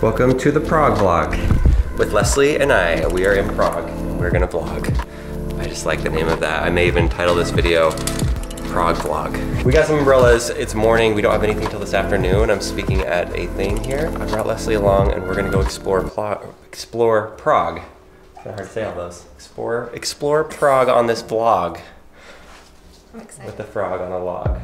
Welcome to the Prague vlog. With Leslie and I, we are in Prague. We're gonna vlog. I just like the name of that. I may even title this video Prague vlog. We got some umbrellas. It's morning. We don't have anything till this afternoon. I'm speaking at a thing here. I brought Leslie along and we're gonna go explore Prague. It's not hard to say all those. Explore Prague on this vlog. I'm excited. With the frog on a log.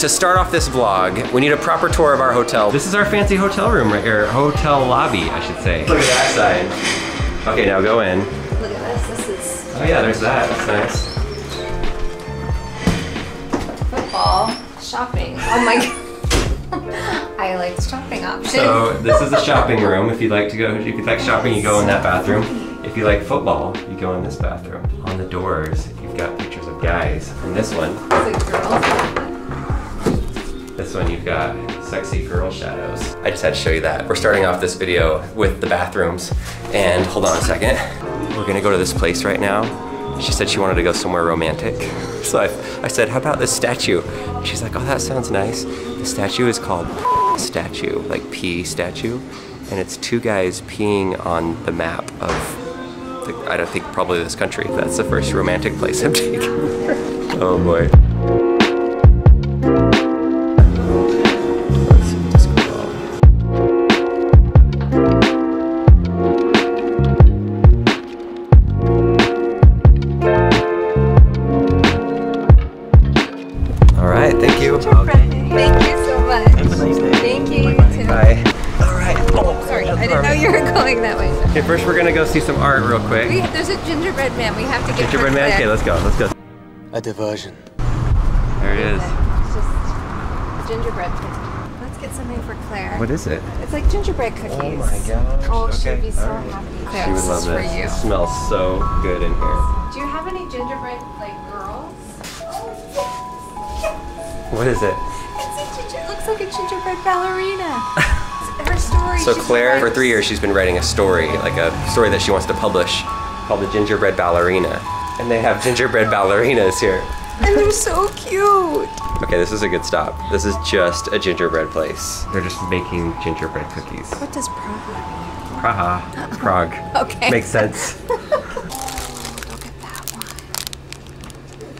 To start off this vlog, we need a proper tour of our hotel. This is our fancy hotel room right here, hotel lobby, I should say. Look at that side. Okay, now go in. Look at this, this is... Oh yeah, there's that, that's nice. Football, shopping, oh my god. I like shopping options. So this is the shopping room. If you'd like to go, if you like shopping, you go in that bathroom. If you like football, you go in this bathroom. On the doors, you've got pictures of guys. And this one, this one you've got sexy girl shadows. I just had to show you that. We're starting off this video with the bathrooms. And hold on a second. We're gonna go to this place right now. She said she wanted to go somewhere romantic. So I said, how about this statue? And she's like, oh, that sounds nice. The statue is called statue, like pee statue. And it's two guys peeing on the map of I don't think probably this country. That's the first romantic place I'm taking. Oh boy. All right, thank you. Thank you so much. Have a nice day. Thank you. Bye. Bye. I didn't know you were going that way. Okay, first we're gonna go see some art real quick. There's a gingerbread man. We have to get gingerbread man. Okay, let's go. Let's go. A diversion. There it is. It's just a gingerbread cookie. Let's get something for Claire. What is it? It's like gingerbread cookies. Oh my gosh. Oh, okay. She'd be so happy. Claire, she would love this. It smells so good in here. Do you have any gingerbread like girls? What is it? It looks like a gingerbread ballerina. Her story. So Claire, for 3 years, she's been writing a story, like a story that she wants to publish, called The Gingerbread Ballerina. And they have gingerbread ballerinas here. And they're so cute. Okay, this is a good stop. This is just a gingerbread place. They're just making gingerbread cookies. What does Prague mean? Praha. Prague. Okay. Makes sense. Look at that one.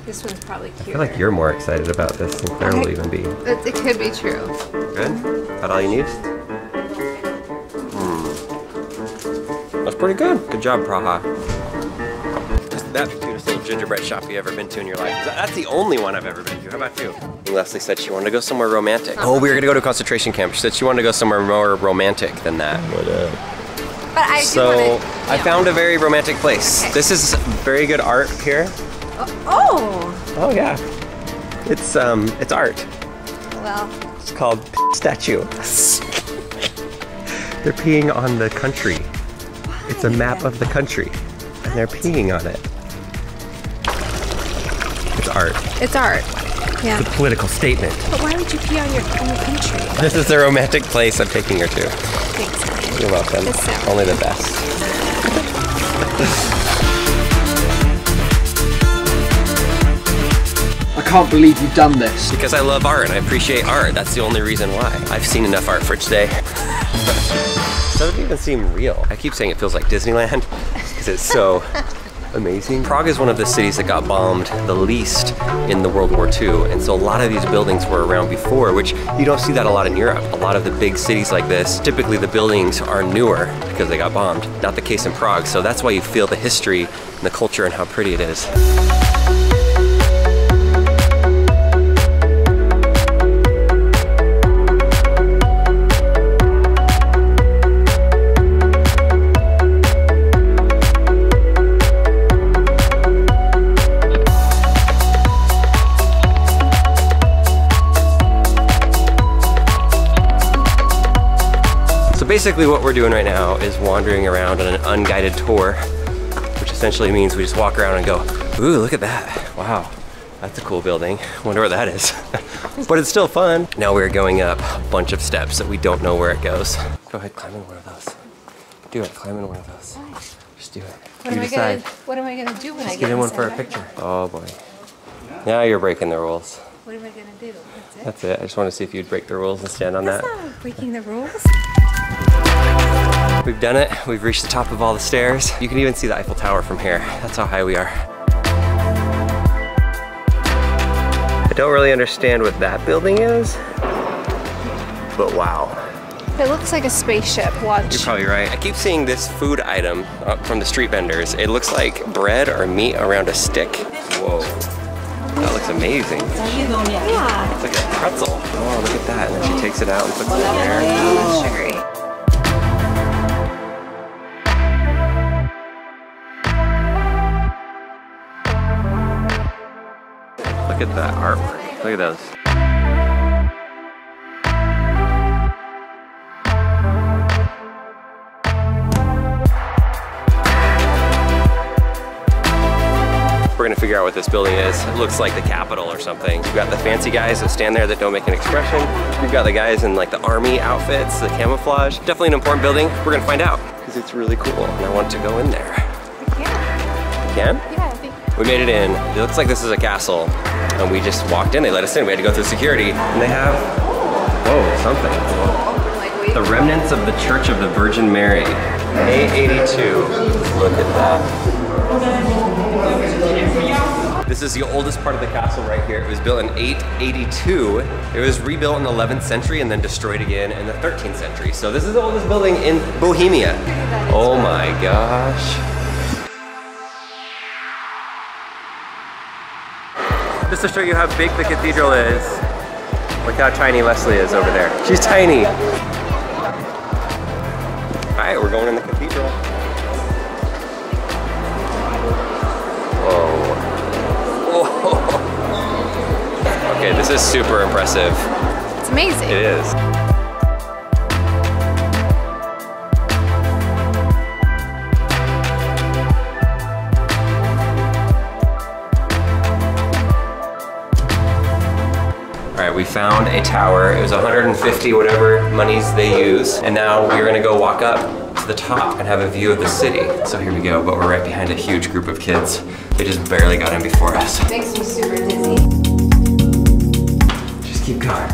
This one's probably cute. I feel like you're more excited about this than Claire will even be. It could be true. Good? Got all you need? That's pretty good. Good job, Praha. That's the cutest gingerbread shop you've ever been to in your life. That's the only one I've ever been to. How about you? And Leslie said she wanted to go somewhere romantic. Oh, we were gonna go to a concentration camp. She said she wanted to go somewhere more romantic than that. But I I found a very romantic place. Okay. This is very good art here. Oh. Oh yeah. It's art. Well. It's called statue. They're peeing on the country. It's a map of the country, and they're peeing on it. It's art. It's art, yeah. It's a political statement. But why would you pee on your own country? This is the romantic place I'm taking her to. Thanks. You're welcome. Only the best. I can't believe you've done this. Because I love art and I appreciate art. That's the only reason why. I've seen enough art for today. Doesn't even seem real. I keep saying it feels like Disneyland because it's so amazing. Prague is one of the cities that got bombed the least in the World War II, and so a lot of these buildings were around before, which you don't see that a lot in Europe. A lot of the big cities like this, typically the buildings are newer because they got bombed. Not the case in Prague, so that's why you feel the history and the culture and how pretty it is. Basically what we're doing right now is wandering around on an unguided tour, which essentially means we just walk around and go, ooh, look at that. Wow, that's a cool building. Wonder where that is. But it's still fun. Now we're going up a bunch of steps that we don't know where it goes. Go ahead, climb in one of those. Do it, climb in one of those. What? Just do it. What am I gonna do when I get inside? Just get in one for a picture. Oh boy. Now you're breaking the rules. What am I gonna do? That's it. I just wanna see if you'd break the rules and stand on that. That's not breaking the rules. We've done it. We've reached the top of all the stairs. You can even see the Eiffel Tower from here. That's how high we are. I don't really understand what that building is, but wow. It looks like a spaceship. Watch. You're probably right. I keep seeing this food item up from the street vendors. It looks like bread or meat around a stick. Whoa. That looks amazing. Yeah. It's like a pretzel. Oh, look at that. And then she takes it out and puts it in there. Oh, that's sugary. Look at that artwork. Look at those. We're gonna figure out what this building is. It looks like the Capitol or something. We've got the fancy guys that stand there that don't make an expression. We've got the guys in like the army outfits, the camouflage. Definitely an important building. We're gonna find out because it's really cool and I want to go in there. We can? Yeah, I think. We made it in. It looks like this is a castle and we just walked in. They let us in. We had to go through security and they have, whoa, something. The remnants of the Church of the Virgin Mary. A82. Look at that. This is the oldest part of the castle right here. It was built in 882. It was rebuilt in the 11th century and then destroyed again in the 13th century. So this is the oldest building in Bohemia. Oh my gosh. Just to show you how big the cathedral is, look how tiny Leslie is over there. She's tiny. All right, we're going in the cathedral. Okay, this is super impressive. It's amazing. It is. All right, we found a tower. It was 150 whatever monies they use. And now we're gonna go walk up to the top and have a view of the city. So here we go, but we're right behind a huge group of kids. They just barely got in before us. Makes me super dizzy. Keep going.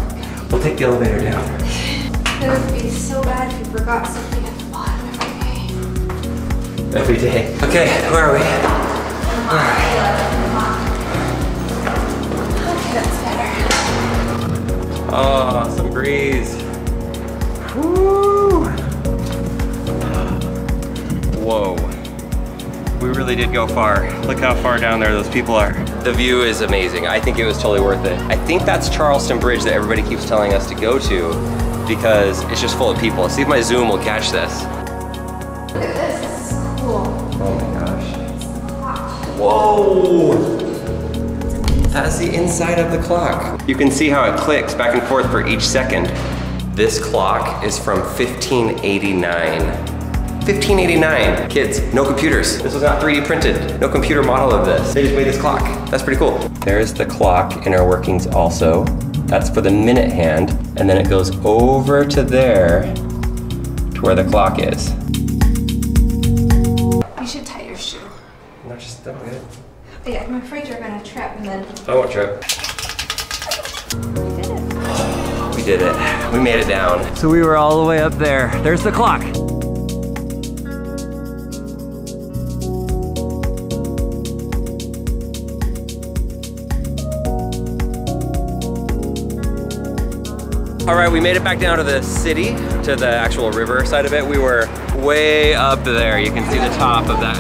We'll take the elevator down. It would be so bad if you forgot something at the bottom every day. Every day. Okay, where are we? Okay, that's better. Oh, some breeze. Woo! Whoa. We really did go far. Look how far down there those people are. The view is amazing. I think it was totally worth it. I think that's Charles Bridge that everybody keeps telling us to go to because it's just full of people. See if my zoom will catch this. Look at this, this is cool. Oh my gosh. Whoa! That's the inside of the clock. You can see how it clicks back and forth for each second. This clock is from 1589. 1589. Kids, no computers. This was not 3D printed. No computer model of this. They just made this clock. That's pretty cool. There's the clock in our workings also. That's for the minute hand. And then it goes over to there to where the clock is. You should tie your shoe. Not just that good. Yeah, I'm afraid you're gonna trip and then... I won't trip. We did it. We did it. We made it down. So we were all the way up there. There's the clock. All right, we made it back down to the city, to the actual river side of it. We were way up there. You can see the top of that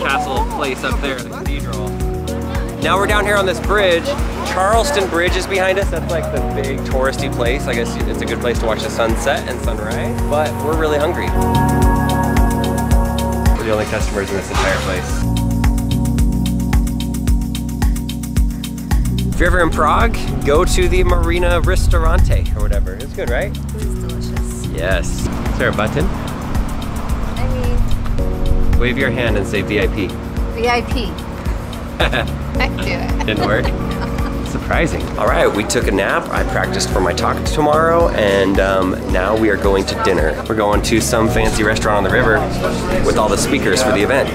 castle place up there, the cathedral. Now we're down here on this bridge. Charleston Bridge is behind us. That's like the big touristy place. I guess it's a good place to watch the sunset and sunrise, but we're really hungry. We're the only customers in this entire place. If you're ever in Prague, go to the Marina Ristorante or whatever. It's good, right? It's delicious. Yes. Is there a button? I mean... Wave your hand and say VIP. VIP. I do it. Didn't work? Surprising. All right, we took a nap. I practiced for my talk tomorrow, and now we are going to dinner. We're going to some fancy restaurant on the river with all the speakers for the event.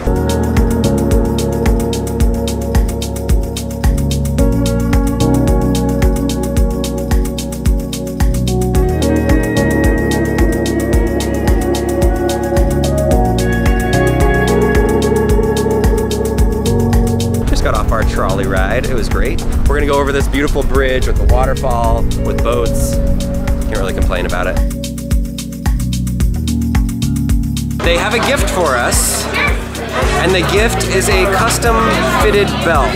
go over this beautiful bridge with the waterfall, with boats. Can't really complain about it. They have a gift for us, and the gift is a custom fitted belt.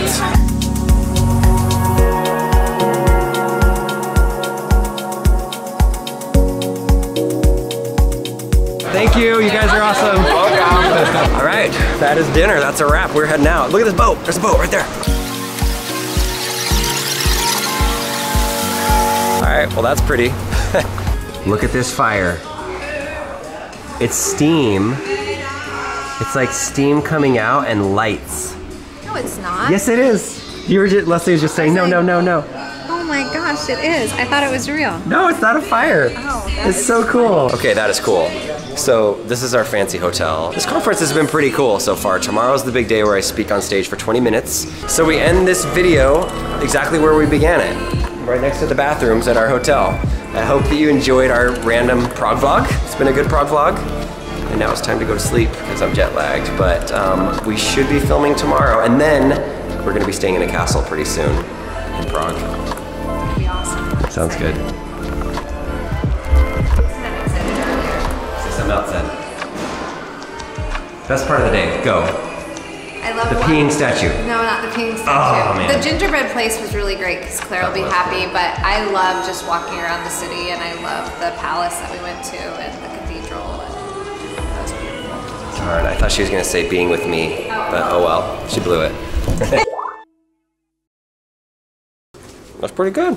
Thank you, you guys are awesome. Welcome. All right, that is dinner, that's a wrap. We're heading out. Look at this boat, there's a boat right there. All right, well that's pretty. Look at this fire. It's steam. It's like steam coming out and lights. No, it's not. Yes, it is. You were just, Leslie was just saying, no, no, no, no. Oh my gosh, it is. I thought it was real. No, it's not a fire. Oh, it's so cool. Funny. Okay, that is cool. So this is our fancy hotel. This conference has been pretty cool so far. Tomorrow's the big day where I speak on stage for 20 minutes. So we end this video exactly where we began it, right next to the bathrooms at our hotel. I hope that you enjoyed our random Prague vlog. It's been a good Prague vlog. And now it's time to go to sleep because I'm jet lagged, but we should be filming tomorrow. And then we're gonna be staying in a castle pretty soon in Prague. Sounds good. Something else said. Best part of the day. Go. I love the peeing statue. No, not the peeing statue. Oh, man. The gingerbread place was really great because Claire will be happy, but I love just walking around the city, and I love the palace that we went to and the cathedral. And that was beautiful. It's hard. I thought she was going to say being with me, but oh well. She blew it. That's pretty good.